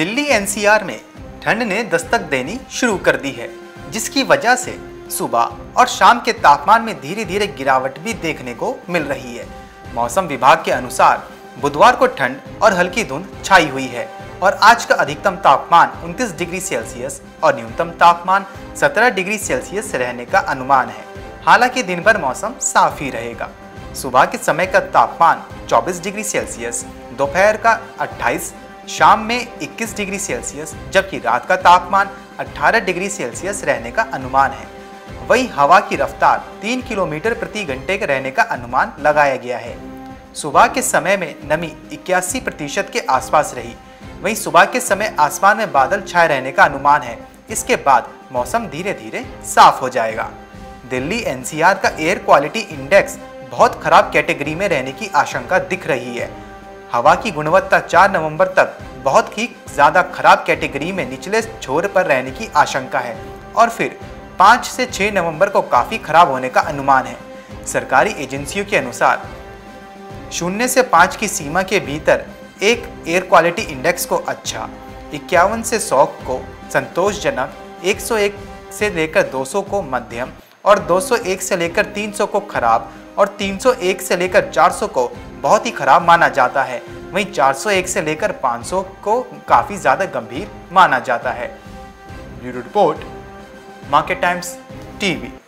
Delhi NCR में ठंड ने दस्तक देनी शुरू कर दी है, जिसकी वजह से सुबह और शाम के तापमान में धीरे धीरे गिरावट भी देखने को मिल रही है। मौसम विभाग के अनुसार बुधवार को ठंड और हल्की धुंध छाई हुई है और आज का अधिकतम तापमान 29 डिग्री सेल्सियस और न्यूनतम तापमान 17 डिग्री सेल्सियस रहने का अनुमान है। हालांकि दिन भर मौसम साफ ही रहेगा। सुबह के समय का तापमान 24 डिग्री सेल्सियस, दोपहर का 28, शाम में 21 डिग्री सेल्सियस जबकि रात का तापमान 18 डिग्री सेल्सियस रहने का अनुमान है। वहीं हवा की रफ्तार 3 किलोमीटर प्रति घंटे के रहने का अनुमान लगाया गया है। सुबह के समय में नमी 81% के आसपास रही। वहीं सुबह के समय आसमान में बादल छाए रहने का अनुमान है। इसके बाद मौसम धीरे धीरे साफ हो जाएगा। दिल्ली एनसीआर का एयर क्वालिटी इंडेक्स बहुत खराब कैटेगरी में रहने की आशंका दिख रही है। हवा की गुणवत्ता 4 नवंबर तक बहुत ही ज़्यादा खराब कैटेगरी में निचले छोर पर रहने की आशंका है और फिर 5 से 6 नवंबर को काफ़ी खराब होने का अनुमान है। सरकारी एजेंसियों के अनुसार 0 से 5 की सीमा के भीतर एक एयर क्वालिटी इंडेक्स को अच्छा, 51 से 100 को संतोषजनक, 101 से लेकर 200 को मध्यम और 201 से लेकर 300 को खराब और 301 से लेकर 400 को बहुत ही खराब माना जाता है। वहीं 401 से लेकर 500 को काफ़ी ज़्यादा गंभीर माना जाता है। Bureau report, market times TV.